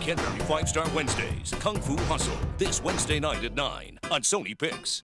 Kendrick 5 Star Wednesdays, Kung Fu Hustle, this Wednesday night at 9 on Sony Picks.